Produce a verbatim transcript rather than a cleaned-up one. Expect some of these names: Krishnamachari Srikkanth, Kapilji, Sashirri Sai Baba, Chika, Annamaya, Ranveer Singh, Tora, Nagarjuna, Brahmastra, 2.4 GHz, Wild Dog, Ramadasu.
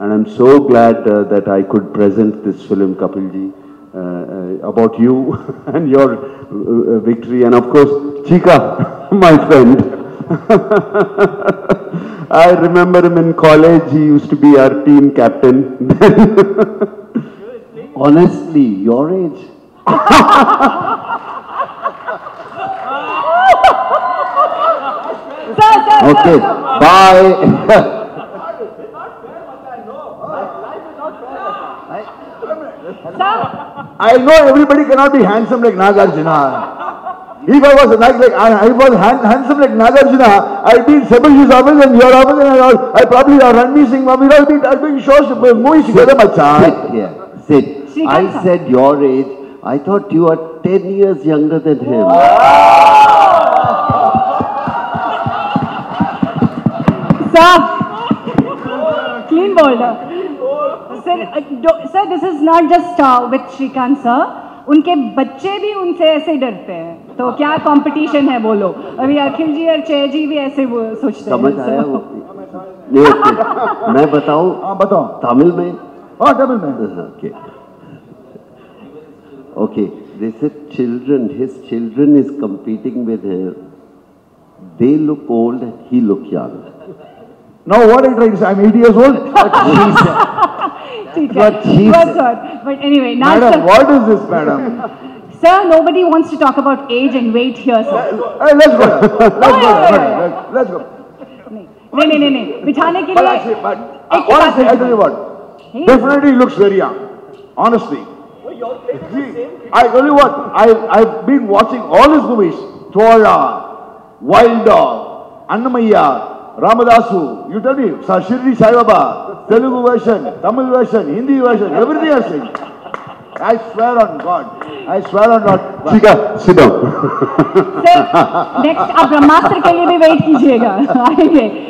And I'm so glad uh, that I could present this film, Kapilji, uh, uh, about you and your uh, victory. And of course, Chika, my friend. I remember him in college, he used to be our team captain. Honestly, your age. Okay, bye. I know everybody cannot be handsome like Nagarjuna. If I was like, like I, I was hand, handsome like Nagarjuna, I'd be in Sebastian's office and your office and all. I probably have Ranveer Singh, Mami, I'll be, I'll be sure to move together, my child. Sit here, sit. She I said come. Your age, I thought you were ten years younger than him. Sir, clean boulder. Sir, sir, this is not just uh, with Srikkanth sir. उनके बच्चे भी उनसे ऐसे डरते हैं. तो क्या competition है बोलो. अभी अखिल जी और चेता जी भी ऐसे सोचते हैं. समझ आया वो? मैं बताऊं? हाँ बताओ. तमिल में? हाँ तमिल में. Okay. Okay. They said children. His children is competing with her. They look old and he look young. Now what I try to say? I'm eighty years old. But she said. But anyway, not madam, what is this, madam? Sir, nobody wants to talk about age and weight here, sir. Let's go. Let's go. Let's go. No, no, no, no. Bithane ke liye. Honestly, I tell you what. Definitely looks very young. Honestly. I tell you what. I I've been watching all his movies. Tora, Wild Dog, Annamaya. Ramadasu, you tell me, Sashirri Sai Baba, Telugu version, Tamil version, Hindi version, everything I sing. I swear on God. I swear on God. Chika, sit down. Sir, next, आप ब्रह्मास्त्र के लिए भी wait कीजिएगा.